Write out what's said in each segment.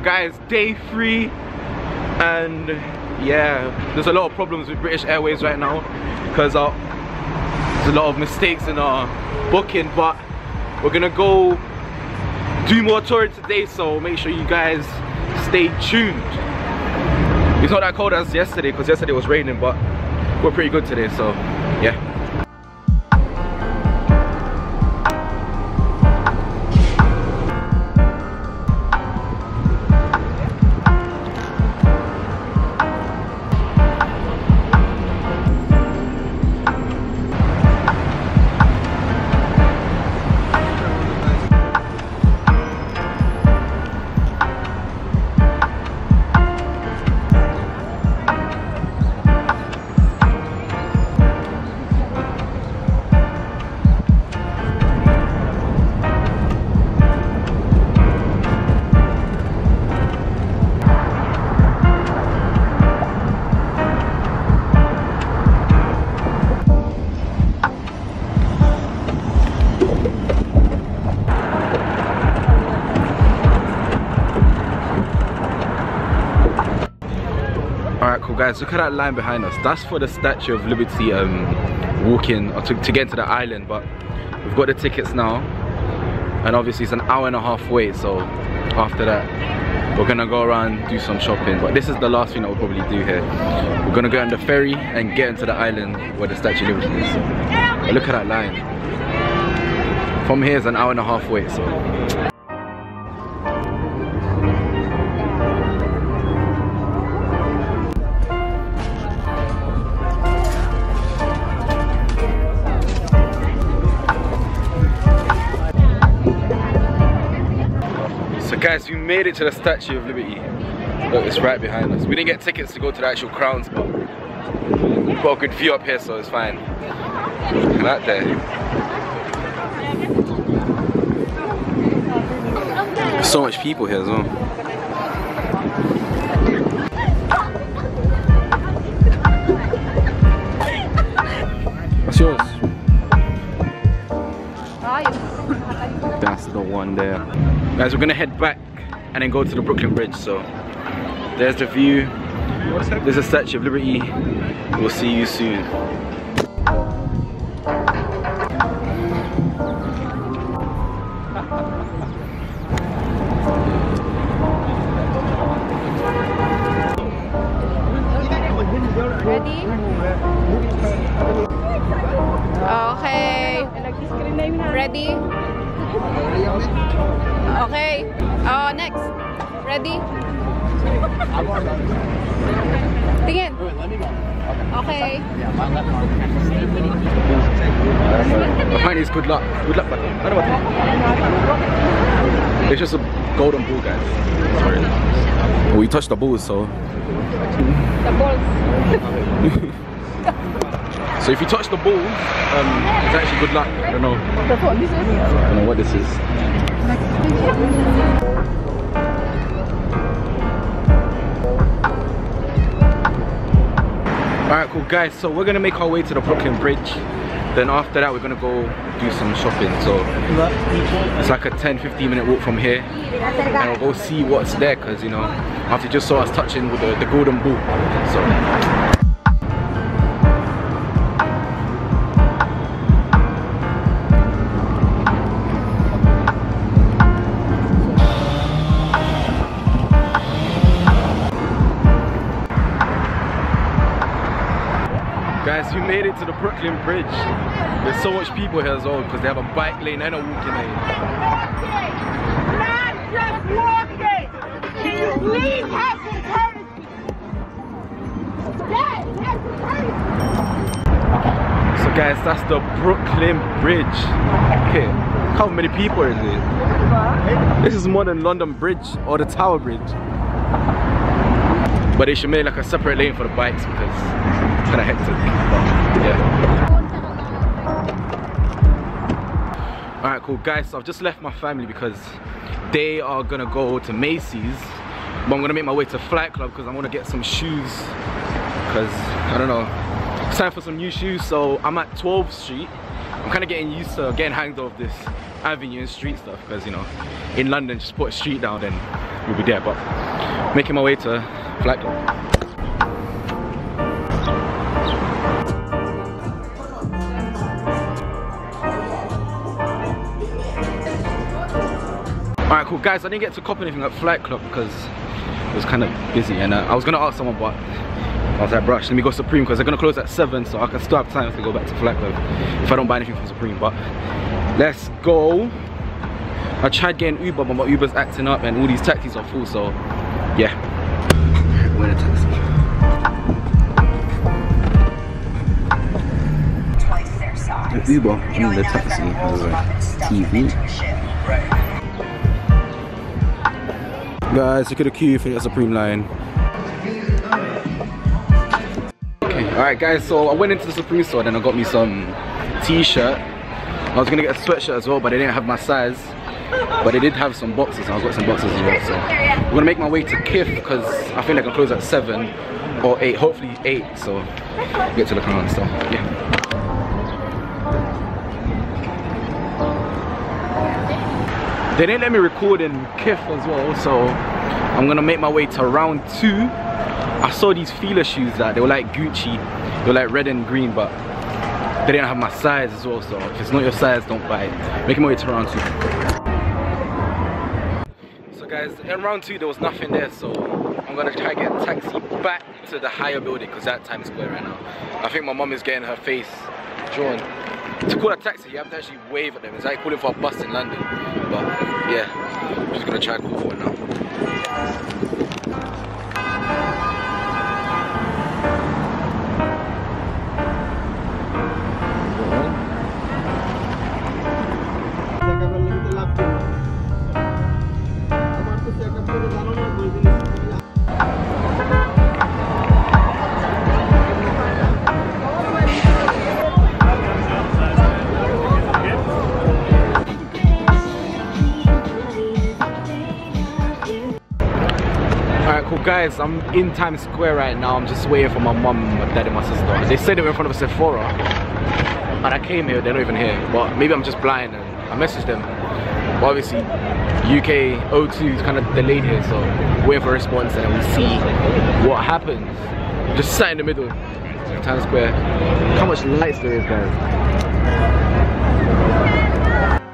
Guys, day 3, and yeah, there's a lot of problems with British Airways right now because there's a lot of mistakes in our booking, but we're gonna go do more touring today, so make sure you guys stay tuned. It's not that cold as yesterday because yesterday was raining, but we're pretty good today, so yeah. Guys, look at that line behind us. That's for the Statue of Liberty walking to get to the island, but we've got the tickets now, and obviously it's an hour and a half wait, so after that we're gonna go around, do some shopping, but this is the last thing that we'll probably do here. We're gonna go on the ferry and get into the island where the Statue of Liberty is. But look at that line. From here is an hour and a half wait, so guys, we made it to the Statue of Liberty. Look, it's right behind us. We didn't get tickets to go to the actual crowns, but we've got a good view up here, so it's fine. Look at that there. There's so much people here as well. There. Guys, we're gonna head back and then go to the Brooklyn Bridge, so there's the view, there's the Statue of Liberty, we'll see you soon. Ready? Okay. Ready? Okay, next. Ready? Tingin. Okay. Mine is good luck. Good luck button. What about that? It's just a golden ball, guys. Sorry. We touched the ball, so. The balls. So if you touch the balls, it's actually good luck. I don't know. I don't know what this is. Alright, cool guys, so we're gonna make our way to the Brooklyn Bridge. Then after that we're gonna go do some shopping. So it's like a 10-15 minute walk from here. And we'll go see what's there, because you know, after you just saw us touching with the golden ball. So we made it to the Brooklyn Bridge. There's so much people here as well because they have a bike lane and a walking lane. Not just walking! Can you please have some courtesy? Yes, have some courtesy! So guys, that's the Brooklyn Bridge. Okay, how many people is it? This is more than London Bridge or the Tower Bridge. But they should make like a separate lane for the bikes because it's kind of hectic. Yeah. Alright, cool guys, so I've just left my family because they are gonna go to Macy's, but I'm gonna make my way to Flight Club because I want to get some shoes, because I don't know, it's time for some new shoes. So I'm at 12th Street. I'm kind of getting used to getting hanged off this avenue and street stuff, because you know, in London, just put a street down then you'll be there. But making my way to Flight Club. Alright, cool guys, I didn't get to cop anything at Flight Club because it was kind of busy, and I was gonna ask someone, but I was like, bruh, let me go Supreme because they're gonna close at 7, so I can still have time to go back to Flight Club if I don't buy anything from Supreme. But let's go. I tried getting Uber, but my Uber's acting up and all these taxis are full, so yeah. We're in a taxi. Twice their size. The Uber and the taxi has a TV. Guys, look at the queue for the Supreme line. Okay, alright guys, so I went into the Supreme store and I got me some t-shirt. I was gonna get a sweatshirt as well, but they didn't have my size. But they did have some boxes, and I was got some boxes as well. So I'm gonna make my way to Kif because I think I can close at 7 or 8, hopefully 8, so I'll get to the car and stuff. Yeah. They didn't let me record in Kif as well, so I'm gonna make my way to Round Two. I saw these Fila shoes that they were like Gucci, they were like red and green, but they didn't have my size as well, so if it's not your size, don't buy it. Making my way to Round Two. So guys, in Round Two there was nothing there, so I'm gonna try to get a taxi back to the higher building because that's Times Square right now. I think my mom is getting her face drawn. To call a taxi, you have to actually wave at them. It's like calling for a bus in London. But yeah, I'm just gonna try and call for it now. Guys, I'm in Times Square right now. I'm just waiting for my mum, my dad and my sister. They said they were in front of a Sephora and I came here, they're not even here. But maybe I'm just blind and I messaged them. But obviously UK O2 is kind of delayed here, so waiting for a response and we'll see what happens. Just sat in the middle of Times Square. Look how much lights there is, guys.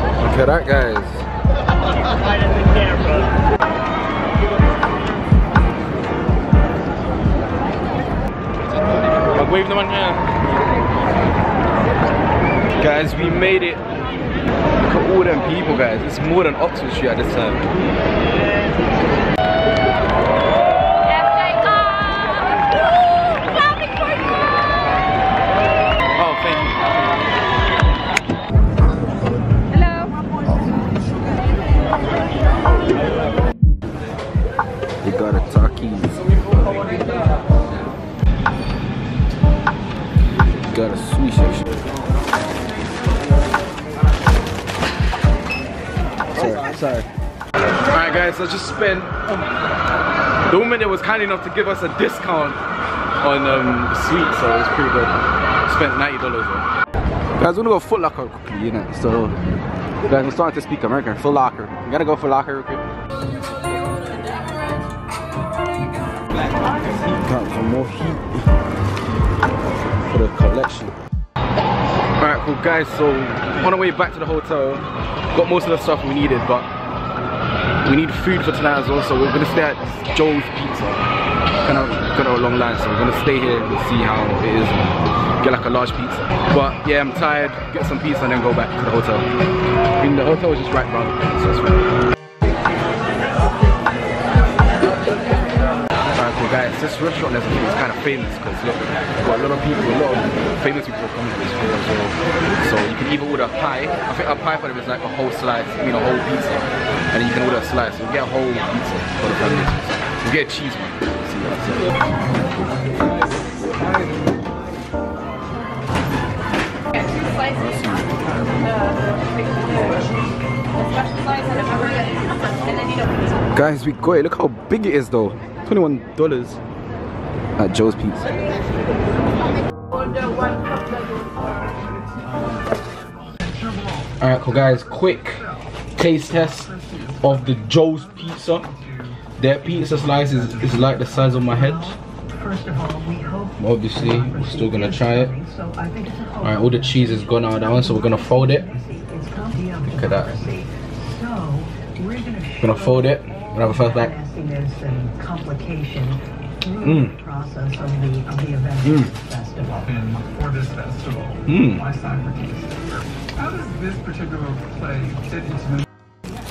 Look at that, guys. Wave them on here. Guys, we made it. Look at all them people, guys. It's more than Oxford Street at this time. Oh, thank you. Hello. We got a talkies. Got a sweet section. Sorry. Alright guys, so I just spent... The woman that was kind enough to give us a discount on sweets, so it was pretty good. Spent $90 though. Guys, we're gonna go Foot Locker quickly, you know. So, guys, I'm starting to speak American. Foot Locker. You gotta go Foot Locker real quick. Got some more heat. For the collection. Alright, cool guys, so on our way back to the hotel, got most of the stuff we needed, but we need food for tonight as well, so we're gonna stay at Joe's Pizza. Kind of a long line, so we're gonna stay here and see how it is and get like a large pizza. But yeah, I'm tired, get some pizza and then go back to the hotel. I mean, the hotel is just right around the corner, so it's fine. Guys, this restaurant is kind of famous because look, we've got a lot of people, a lot of famous people coming to this food as well. So you can either order a pie. I think a pie for them is like a whole slice, I mean a whole pizza. And then you can order a slice, so you get a whole pizza for the family. You get a cheese one. See what I'm saying. Two slices. Guys, we got it. Look how big it is though. $21 at Joe's Pizza. Alright, cool guys, quick taste test of the Joe's Pizza. Their pizza slice is like the size of my head. Obviously, we're still gonna try it. Alright, all the cheese is gone out of that one, so we're gonna fold it. Look at that. We're gonna fold it. We're gonna have a first bite.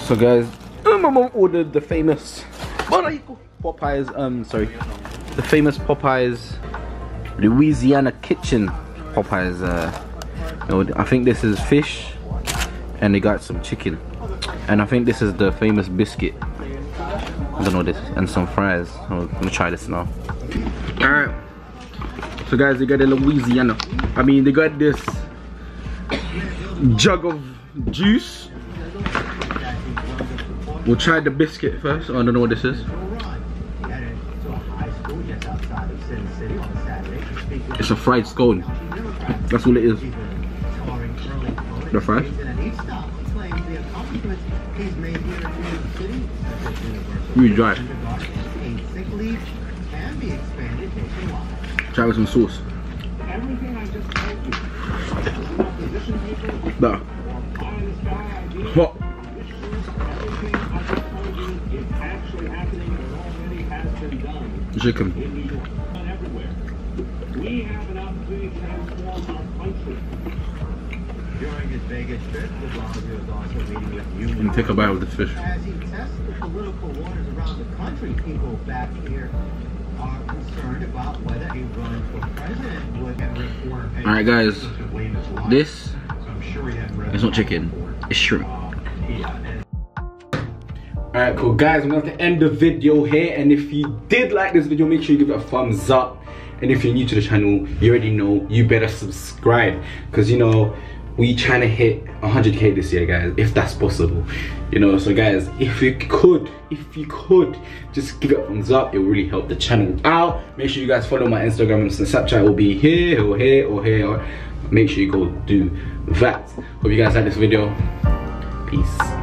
So guys, my mom ordered the famous Popeyes. The famous Popeyes Louisiana Kitchen Popeyes. I think this is fish, and they got some chicken, and I think this is the famous biscuit. I don't know this, and some fries. I'm gonna try this now. All right. So guys, they got the Louisiana. I mean, they got this jug of juice. We'll try the biscuit first. Oh, I don't know what this is. It's a fried scone. That's all it is. The fries. Really dry. Try with some sauce. Nah. Hot. Chicken. And take a bite of the fish. As he tests the political waters around the country, people back here are concerned about whether a run for president would have reformed. All right, guys, this is not chicken; it's shrimp. Alright, cool guys, I'm going to have to end the video here, and if you did like this video, make sure you give it a thumbs up, and if you're new to the channel, you already know, you better subscribe, because you know, we trying to hit 100k this year guys, if that's possible, you know. So guys, if you could just give it a thumbs up, it will really help the channel out. Make sure you guys follow my Instagram and Snapchat, will be here or here or here, or make sure you go do that. Hope you guys like this video. Peace.